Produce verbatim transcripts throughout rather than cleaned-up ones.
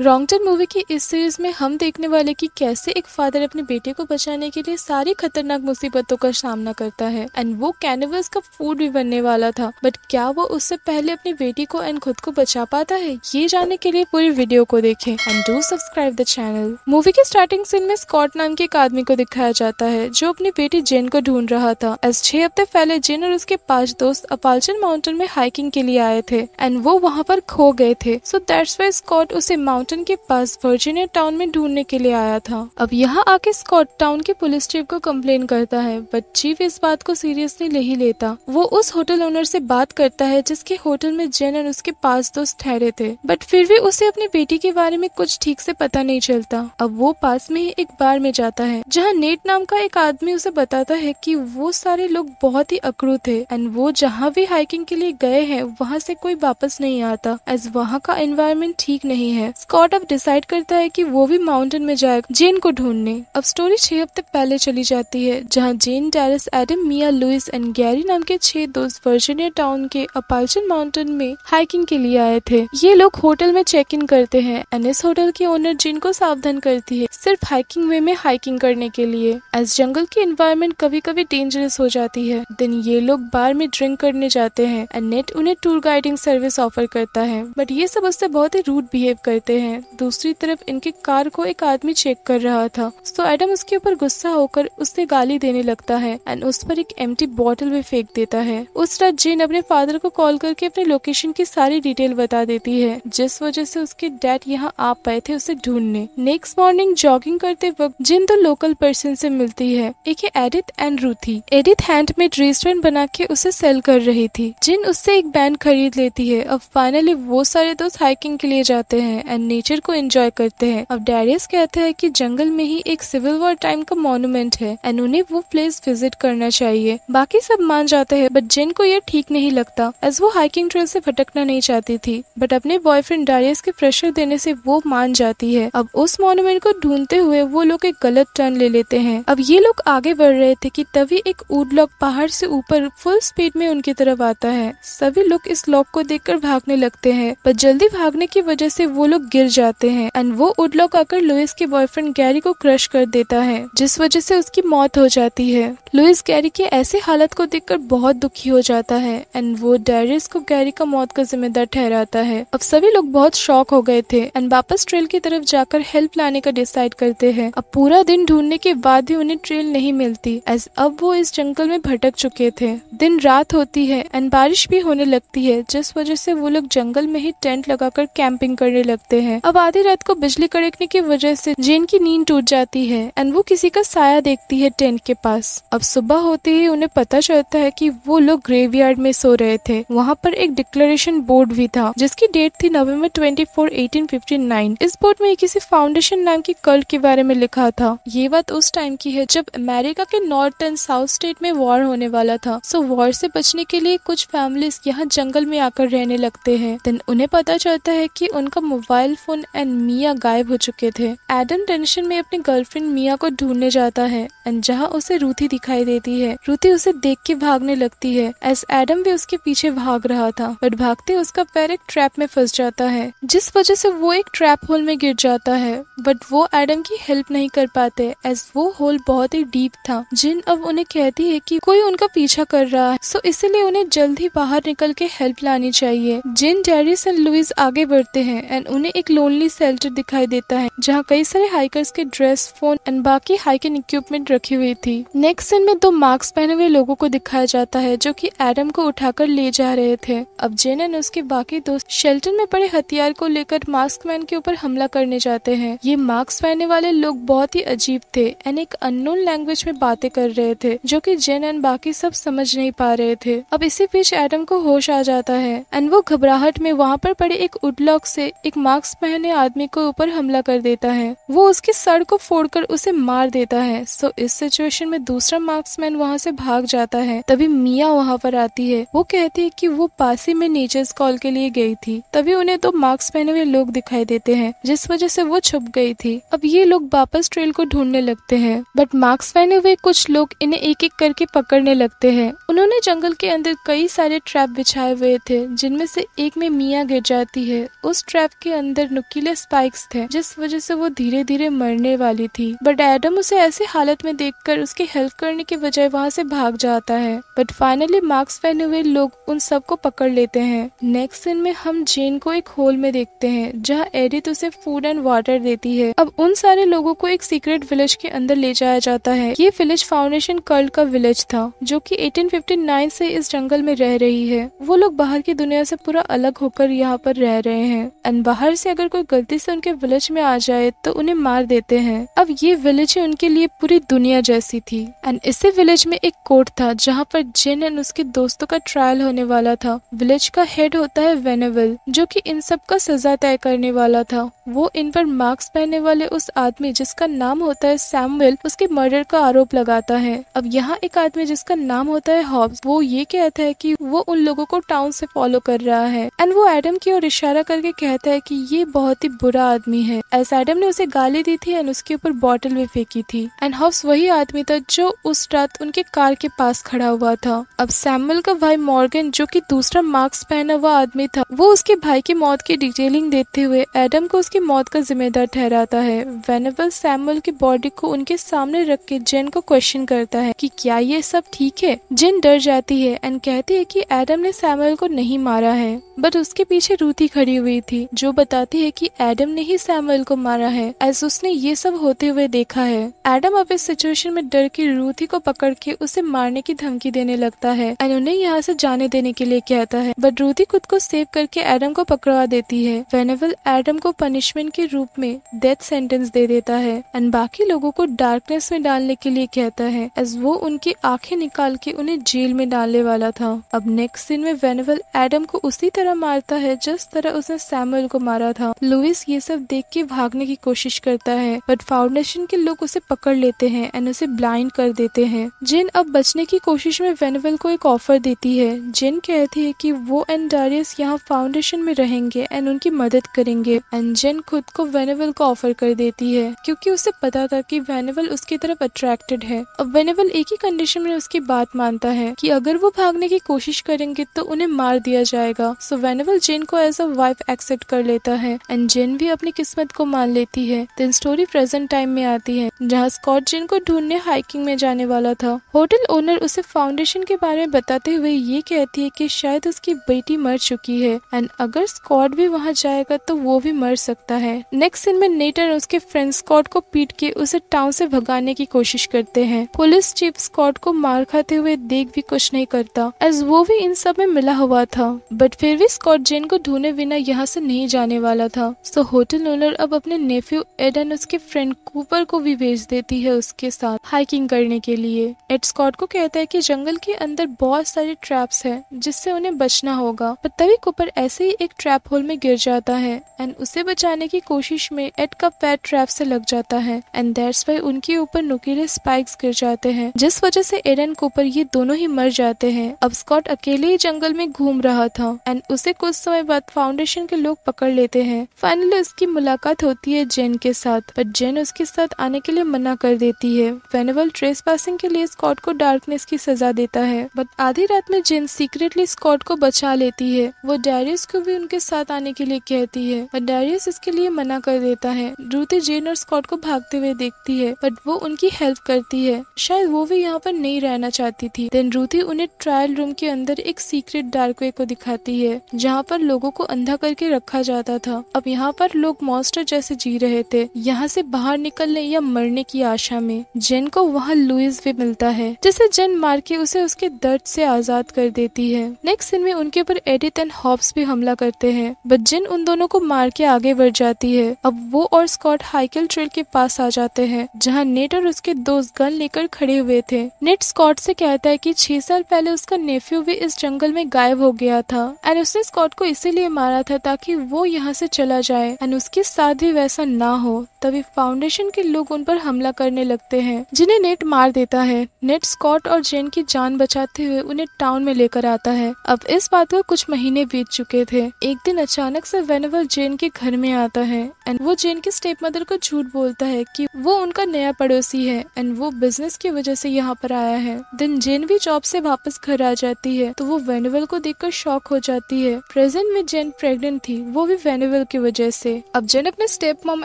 Wrong turn movie की इस series में हम देखने वाले कि कैसे एक फादर अपने बेटे को बचाने के लिए सारी खतरनाक मुसीबतों का सामना करता है। एंड वो कैनिवल्स का फूड भी बनने वाला था, बट क्या वो उससे पहले अपनी बेटी को एंड खुद को बचा पाता है, ये जानने के लिए पूरी वीडियो को देखें and do subscribe the channel. Movie के स्टार्टिंग सीन में स्कॉट नाम के एक आदमी को दिखाया जाता है जो अपनी बेटी जेन को ढूंढ रहा था। एस छह हफ्ते पहले जेन और उसके पांच दोस्त अपालचन माउंटेन में हाइकिंग के लिए आए थे एंड वो वहाँ पर खो गए थे। सो दैट्स व्हाई स्कॉट उसे माउंट के पास वर्जीनिया टाउन में ढूंढने के लिए आया था। अब यहाँ आके स्कॉट टाउन के पुलिस चीफ को कंप्लेन करता है, बट चीफ इस बात को सीरियसली नहीं लेता। वो उस होटल ओनर से बात करता है जिसके होटल में जेन और उसके पांच दोस्त ठहरे थे, बट फिर भी उसे अपनी बेटी के बारे में कुछ ठीक से पता नहीं चलता। अब वो पास में ही एक बार में जाता है जहाँ नेट नाम का एक आदमी उसे बताता है कि वो सारे लोग बहुत ही अकड़ू थे एंड वो जहाँ भी हाइकिंग के लिए गए हैं वहाँ से कोई वापस नहीं आता, एज वहाँ का एनवायरमेंट ठीक नहीं है। स्कॉट अब डिसाइड करता है कि वो भी माउंटेन में जाएगा जेन को ढूंढने। अब स्टोरी छह हफ्ते पहले चली जाती है जहां जेन, डेरिस, Adam, Mia, Louis and Gary नाम के छह दोस्त वर्जीनिया टाउन के अपालचन माउंटेन में हाइकिंग के लिए आए थे। ये लोग होटल में चेक इन करते हैं एंड इस होटल की ओनर जेन को सावधान करती है सिर्फ हाइकिंग वे में हाइकिंग करने के लिए, एज जंगल की एनवायरमेंट कभी कभी डेंजरस हो जाती है। देन ये लोग बार में ड्रिंक करने जाते हैं एंड नेट उन्हें टूर गाइडिंग सर्विस ऑफर करता है, बट ये सब उससे बहुत ही रूड बिहेव करते हैं। दूसरी तरफ इनकी कार को एक आदमी चेक कर रहा था, तो एडम उसके ऊपर गुस्सा होकर उससे गाली देने लगता है एंड उस पर एक एम्प्टी बॉटल भी फेंक देता है। उस रात जेन अपने फादर को कॉल करके अपने लोकेशन की सारी डिटेल बता देती है जिस वजह से उसके डैड यहाँ आ पाए थे उसे ढूंढने। नेक्स्ट मॉर्निंग जॉगिंग करते वक्त जेन तो लोकल पर्सन से मिलती है, एक है Edith and Ruthie. Edith handmade restaurant बना के उसे सेल कर रही थी। जेन उससे एक बैंड खरीद लेती है। अब फाइनली वो सारे दोस्त हाइकिंग के लिए जाते हैं एंड नेचर को एंजॉय करते हैं। अब डेरियस कहता है कि जंगल में ही एक सिविल वॉर टाइम का मॉन्यूमेंट है एंड उन्हें वो प्लेस विजिट करना चाहिए। बाकी सब मान जाते हैं, बट जेन को ये ठीक नहीं लगता एज वो हाइकिंग ट्रेल से भटकना नहीं चाहती थी, बट अपने बॉयफ्रेंड डेरियस के प्रेशर देने से वो मान जाती है। अब उस मॉन्यूमेंट को ढूंढते हुए वो लोग एक गलत टर्न ले लेते हैं। अब ये लोग आगे बढ़ रहे थे कि तभी एक वुडलॉक पहाड़ से ऊपर फुल स्पीड में उनकी तरफ आता है। सभी लोग इस लॉक को देखकर भागने लगते हैं, पर जल्दी भागने की वजह से वो लोग गिर जाते हैं एंड वो वुडलॉक आकर लुइस के बॉयफ्रेंड गैरी को क्रश कर देता है जिस वजह से उसकी मौत हो जाती है। लुइस गैरी के ऐसे हालत को देखकर बहुत दुखी हो जाता है एंड वो डेरियस को गैरी का मौत का जिम्मेदार ठहराता है। अब सभी लोग बहुत शॉक हो गए थे एंड वापस ट्रेल की तरफ जाकर हेल्प लाने का डिसाइड करते हैं। अब पूरा दिन ढूंढने के बाद भी उन्हें ट्रेल नहीं मिलती एज अब वो इस जंगल में भटक चुके थे। दिन रात होती है एंड बारिश भी होने लगती है जिस वजह से वो लोग जंगल में ही टेंट लगाकर कैंपिंग करने लगते हैं। अब आधी रात को बिजली कड़कने की वजह से जेन की नींद टूट जाती है एंड वो किसी का साया देखती है टेंट के पास। अब सुबह होते ही उन्हें पता चलता है कि वो लोग ग्रेवयार्ड में सो रहे थे। वहाँ पर एक डिक्लेरेशन बोर्ड भी था जिसकी डेट थी नवंबर चौबीस अठारह सौ उनसठ। इस बोर्ड में किसी फाउंडेशन नाम की कल्ट के बारे में लिखा था। ये बात उस टाइम की है जब अमेरिका के नॉर्थ एंड साउथ स्टेट में वॉर होने वाला था। सो वॉर से बचने के लिए कुछ फैमिलीज यहाँ जंगल में आकर रहने लगते हैं। देन उन्हें पता चलता है कि उनका मोबाइल फोन एंड मिया गायब हो चुके थे। एडम टेंशन में अपनी गर्लफ्रेंड मिया को ढूंढने जाता है एंड जहाँ उसे रूथी दिखाई देती है। रूथी उसे देख के भागने लगती है एस एडम भी उसके पीछे भाग रहा था, बट भागते उसका पैर एक ट्रैप में फंस जाता है जिस वजह से वो एक ट्रैप होल में गिर जाता है, बट वो एडम की हेल्प नहीं कर पाते एस वो होल बहुत ही डीप था। जिन अब उन्हें कहती है कि कोई उनका पीछा कर रहा है, सो इसीलिए उन्हें जल्द ही बाहर निकल के हेल्प लानी चाहिए। जिन, डेरियस एंड लुइस आगे बढ़ते हैं एंड उन्हें एक लोनली शेल्टर दिखाई देता है जहाँ कई सारे हाइकर्स के ड्रेस, फोन एंड बाकी हाइकिंग इक्विपमेंट रखी हुई थी। नेक्स्ट सीन में दो मास्क पहने हुए लोगों को दिखाया जाता है जो कि एडम को उठाकर ले जा रहे थे। अब जेन एंड उसके बाकी दोस्त शेल्टर में पड़े हथियार को लेकर मास्क मैन के ऊपर हमला करने जाते हैं। ये मास्क पहने वाले लोग बहुत ही अजीब थे एंड एक अननोन लैंग्वेज में बातें कर रहे थे जो कि जेन एंड बाकी सब समझ नहीं पा रहे थे। अब इसी बीच एडम को होश आ जाता है एंड वो घबराहट में वहाँ पर पड़े एक वुडलॉक से एक मास्क पहने आदमी को ऊपर हमला कर देता है। वो उसके सर को फोड़कर उसे मार देता है। सो इस सिचुएशन में दूसरा मार्क्समैन वहाँ से भाग जाता है। तभी मिया वहाँ पर आती है। वो कहती है कि वो पासी में नेचर्स कॉल के लिए गई थी। तभी उन्हें दो मास्क पहने हुए लोग दिखाई देते हैं जिस वजह से वो छुप गई थी। अब ये लोग वापस ट्रेल को ढूंढने लगते हैं, बट मास्क पहने हुए कुछ लोग इन्हें एक एक करके पकड़ने लगते है। उन्होंने जंगल के अंदर कई सारे ट्रैप बिछाए हुए थे जिनमें से एक में मिया गिर जाती है। उस ट्रैप के अंदर पर नुकीले स्पाइक्स थे जिस वजह से वो धीरे धीरे मरने वाली थी। बट एडम उसे ऐसी हालत में देखकर उसकी हेल्प करने के बजाय वहाँ से भाग जाता है। बट फाइनली मास्क पहने हुए लोग उन सबको पकड़ लेते हैं। नेक्स्ट दिन में हम जेन को एक होल में देखते हैं जहाँ एडिथ उसे फूड एंड वाटर देती है। अब उन सारे लोगों को एक सीक्रेट विलेज के अंदर ले जाया जाता है। ये विलेज फाउंडेशन कर्ल का विलेज था जो कि अठारह सौ उनसठ से इस जंगल में रह रही है। वो लोग बाहर की दुनिया से पूरा अलग होकर यहाँ पर रह रहे हैं एंड बाहर से अगर कोई गलती से उनके विलेज में आ जाए तो उन्हें मार देते हैं। अब ये विलेज ही उनके लिए पूरी दुनिया जैसी थी एंड इसी विलेज में एक कोर्ट था जहाँ पर जेन एंड उसके दोस्तों का ट्रायल होने वाला था। विलेज का हेड होता है वेनेबल जो कि इन सब का सजा तय करने वाला था। वो इन पर मास्क पहनने वाले उस आदमी जिसका नाम होता है सैमुअल उसके मर्डर का आरोप लगाता है। अब यहाँ एक आदमी जिसका नाम होता है हॉब्स वो ये कहता है कि वो उन लोगों को टाउन से फॉलो कर रहा है एंड वो एडम की ओर इशारा करके कहता है कि ये बहुत ही बुरा आदमी है। एस एडम ने उसे गाली दी थी एंड उसके ऊपर बॉटल भी फेंकी थी एंड हॉब्स वही आदमी था जो उस रात उनके कार के पास खड़ा हुआ था। अब सैमुअल का भाई मॉर्गन जो कि दूसरा मास्क पहना हुआ आदमी था वो उसके भाई की मौत की डिटेलिंग देते हुए एडम को उसकी मौत का जिम्मेदार ठहराता है। वेनेबल सैमुअल की बॉडी को उनके सामने रख के जेन को क्वेश्चन करता है कि क्या ये सब ठीक है। जेन डर जाती है एंड कहती है कि एडम ने सैमुअल को नहीं मारा है बट उसके पीछे रूथ ही खड़ी हुई थी जो बताती है कि एडम ने ही सैमुअल को मारा है एज उसने ये सब होते हुए देखा है। एडम अब इस सिचुएशन में डर के रूथ ही को पकड़ के उसे मारने की धमकी देने लगता है एंड उन्हें यहाँ से जाने देने के लिए कहता है बट रूथ ही खुद को सेव करके एडम को पकड़वा देती है। वेनेबल एडम को पनिशमेंट के रूप में डेथ सेंटेंस दे देता है एंड बाकी लोगों को डार्कनेस में डालने के लिए कहता है एज वो उनकी आंखें निकाल के उन्हें जेल में डालने वाला था। अब नेक्स्ट दिन में वेनेबल एडम को उसी तरह मारता है जिस तरह उसने सैमुअल को मारा था। लुइस ये सब देख के भागने की कोशिश करता है बट फाउंडेशन के लोग उसे पकड़ लेते हैं एंड उसे ब्लाइंड कर देते हैं। जेन अब बचने की कोशिश में वेनेबल को एक ऑफर देती है। जेन कहती है कि वो एंड डारियस यहाँ फाउंडेशन में रहेंगे एंड उनकी मदद करेंगे एंड जेन खुद को वेनेबल को ऑफर कर देती है क्योंकि उसे पता था कि वेनेबल उसकी तरफ अट्रैक्टेड है। अब वेनेबल एक ही कंडीशन में उसकी बात मानता है कि अगर वो भागने की कोशिश करेंगे तो उन्हें मार दिया जाएगा। सो वेनेबल जेन को एज अ वाइफ एक्सेप्ट कर लेता है एंड जेन भी अपनी किस्मत को मान लेती है। देन स्टोरी प्रेजेंट टाइम में आती है जहाँ स्कॉट जेन को ढूंढने हाइकिंग में जाने वाला था। होटल ओनर उसे फाउंडेशन के बारे में बताते हुए ये कहती है कि शायद उसकी बेटी मर चुकी है एंड अगर स्कॉट भी वहाँ जाएगा तो वो भी मर सकता है। नेक्स्ट दिन में नेटर उसके फ्रेंड स्कॉट को पीट के उसे टाउन से भगाने की कोशिश करते हैं। पुलिस चीफ स्कॉट को मार खाते हुए देख भी कुछ नहीं करता एज वो भी इन सब में मिला हुआ था बट फिर भी स्कॉट जेन को ढूंढे बिना यहाँ से नहीं जाने वाला था। सो होटल ओनर अब अपने नेफ्यू एडन उसके फ्रेंड कूपर को भी भेज देती है उसके साथ हाइकिंग करने के लिए। एड स्कॉट को कहता है कि जंगल के अंदर बहुत सारे ट्रैप्स हैं जिससे उन्हें बचना होगा पर तभी कूपर ऐसे ही एक ट्रैप होल में गिर जाता है एंड उसे बचाने की कोशिश में एड का पैर ट्रैप से लग जाता है एंड दैट्स व्हाई उनके ऊपर नुकीले स्पाइक्स गिर जाते हैं जिस वजह से एडन कूपर ये दोनों ही मर जाते हैं। अब स्कॉट अकेले ही जंगल में घूम रहा था एंड उसे कुछ समय बाद फाउंडेशन के लोग पकड़ लेते हैं। फाइनली उसकी मुलाकात होती है जेन के साथ बट जेन उसके साथ आने के लिए मना कर देती है। वेनेबल ट्रेस पासिंग के लिए स्कॉट को डार्कनेस की सजा देता है बट आधी रात में जेन सीक्रेटली स्कॉट को बचा लेती है। वो डारियस को भी उनके साथ आने के लिए कहती है बट डारियस इसके लिए मना कर देता है। रूथ जेन और स्कॉट को भागते हुए देखती है बट वो उनकी हेल्प करती है, शायद वो भी यहाँ पर नहीं रहना चाहती थी। देन रूथी उन्हें ट्रायल रूम के अंदर एक सीक्रेट डार्कवे को दिखाती है जहाँ पर लोगों को अंधा करके रखा जाता था। अब यहाँ पर लोग मॉन्स्टर जैसे जी रहे थे यहाँ से बाहर निकलने या मरने की आशा में। जेन को वहाँ लुइस भी मिलता है जिसे जेन मार के उसे उसके दर्द से आजाद कर देती है। नेक्स्ट दिन में उनके ऊपर एडिथ एंड हॉब्स भी हमला करते हैं बट जेन उन दोनों को मार के आगे बढ़ जाती है। अब वो और स्कॉट हाइकिल ट्रेल के पास आ जाते हैं जहाँ नेट और उसके दोस्त गन लेकर खड़े हुए थे। नेट स्कॉट से कहता है कि छह साल पहले उसका नेफ्यू भी इस जंगल में गायब हो गया था एंड उसने स्कॉट को इसीलिए मारा था ताकि वो यहाँ से चला जाए एंड उसके साथ भी वैसा ना हो। तभी फाउंडेशन के लोग उन पर हमला करने लगते हैं जिन्हें नेट मार देता है। नेट स्कॉट और जेन की जान बचाते हुए उन्हें टाउन में लेकर आता है। अब इस बात पर कुछ महीने बीत चुके थे। एक दिन अचानक से वेनेबल जेन के घर में आता है एंड वो जेन के स्टेप मदर को झूठ बोलता है कि वो उनका नया पड़ोसी है एंड वो बिजनेस की वजह से यहाँ पर आया है। देन जेन भी जॉब से वापस घर आ जाती है तो वो वेनेबल को देखकर शॉक हो जाती है। प्रेजेंट में जेन प्रेग्नेंट थी, वो भी वेनेबल की वजह से। अब जेन अपने स्टेप मॉम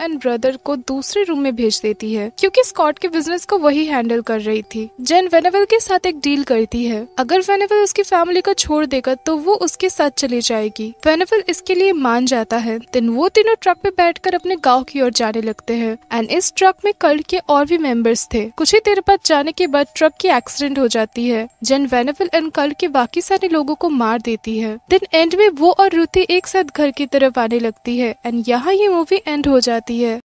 एंड ब्रदर को दूसरे रूम में भेज देती है क्योंकि स्कॉट के बिजनेस को वही हैंडल कर रही थी। जेन वेनेबल के साथ एक डील करती है, अगर वेनेबल उसकी फैमिली को छोड़ देगा तो वो उसके साथ चली जाएगी। वेनेबल इसके लिए मान जाता है। देन वो तीनों ट्रक पे बैठकर अपने गांव की ओर जाने लगते हैं एंड इस ट्रक में कल्ट के और भी मेंबर्स थे। कुछ ही देर बाद जाने के बाद ट्रक की एक्सीडेंट हो जाती है। जेन वेनेबल एंड कल्ट के बाकी सारे लोगों को मार देती है। देन एंड में वो और रूथी एक साथ घर की तरफ आने लगती है एंड यहाँ ये मूवी एंड हो जाती है।